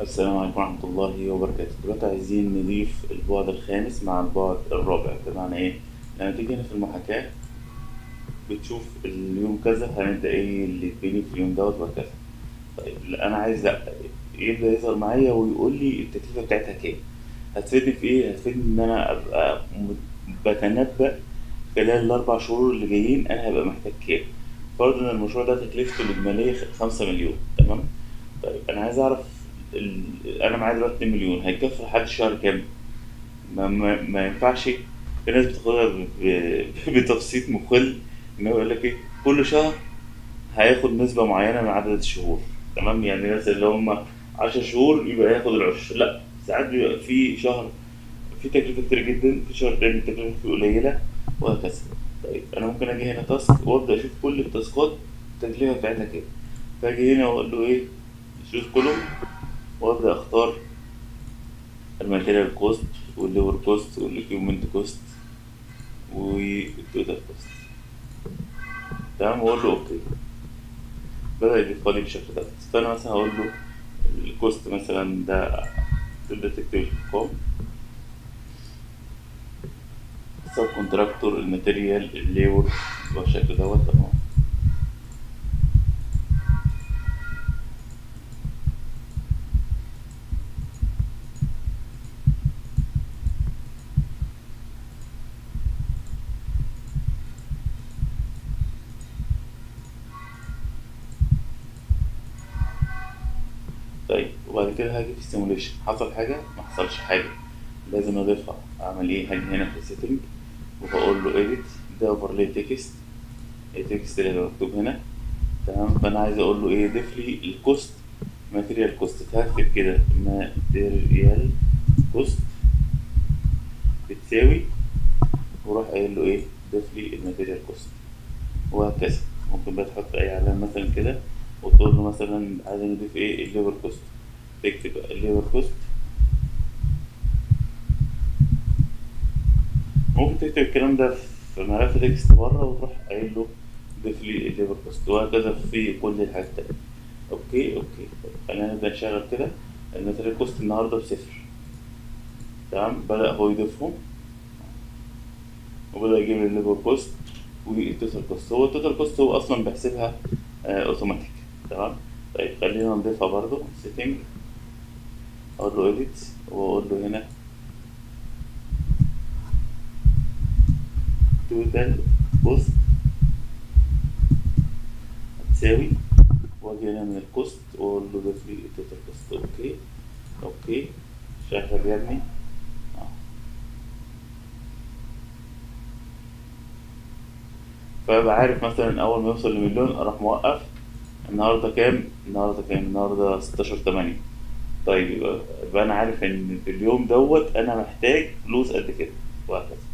السلام عليكم ورحمة الله وبركاته. دلوقتي عايزين نضيف البعد الخامس مع البعد الرابع. بمعنى ايه؟ لما تيجي هنا في المحاكاة بتشوف اليوم كذا هنبدأ ايه اللي يتبني في اليوم دوت وكذا. طيب انا عايز يبدأ يظهر معايا ويقول لي التكلفة بتاعتها كام. هتفيدني في ايه؟ هتفيدني ان انا ابقى بتنبأ خلال ال4 شهور اللي جايين انا هبقى محتاج كام. فرض ان المشروع ده تكلفته الاجمالية 5 مليون، تمام؟ طيب انا عايز اعرف انا معايا دلوقتي 2 مليون هيكفي لحد شهر كام؟ ما ينفعش. في ناس بتاخدها بتبسيط مخل، ان هو يقول لك ايه كل شهر هياخد نسبه معينه من عدد الشهور، تمام؟ يعني مثلا لو هم 10 شهور يبقى هياخد العشر. لا، ساعات بيبقى في شهر في تكلفه كتير جدا، في شهر تاني التكلفه فيه قليله وهكذا. طيب انا ممكن اجي هنا تاسك وابدا اشوف كل التاسكات التكلفه بتاعتها كام، فاجي هنا واقول له ايه شوف كولوم وابدا اختار الماتيريال كوست والليبر كوست والاكيوبمنت كوست والتوتال كوست، تمام؟ واقول له اوكي. بدا يضيفلي بالشكل ده. استنى مثلا هقول له الكوست مثلا ده تبدا تكتب الارقام، سب كونتراكتور، الماتيريال، الليبر بالشكل دوت، تمام؟ طيب وبعد كده هاجي في السيموليشن، حصل حاجة؟ ما حصلش حاجة، لازم أضيفها. أعمل إيه؟ هاجي هنا في السيتنج وهقول له إيديت ده أوفرلي تكست، التكست اللي مكتوب هنا، تمام؟ فأنا عايز أقول له إيه؟ ضيف لي الكوست ماتيريال كوست، فهكتب كده ماتيريال كوست بتساوي، وأروح قايل له إيه؟ ضيف لي الماتيريال كوست وهكذا. ممكن بقى تحط أي علامة مثلا كده وتقول له مثلا عايز نضيف ايه؟ الليبر كوست، تكتب الليبر كوست. ممكن تكتب الكلام ده في ملف تكست بره وتروح قايل له ضيف لي الليبر كوست وهكذا في كل الحاجات التانية. اوكي خلينا نبدا نشغل كده. الماتيريال كوست النهارده ب0، تمام؟ بدأ هو يضيفهم وبدأ يجيب لي الليبر كوست والتوتال كوست. هو التوتال كوست هو اصلا بيحسبها اوتوماتيك، تمام؟ طيب خلينا نضيفها برضو سيتنج، اقول له اديت واقول له هنا توتال كوست هتساوي، واجي هنا من الكوست واقول له ضيف لي التوتال كوست. اوكي شغل يا ابني. فبقى عارف مثلا اول ما يوصل لمليون اروح موقف النهارده كام؟ النهارده 16/8. طيب يبقى انا عارف ان في اليوم دوت انا محتاج فلوس قد كده وهكذا.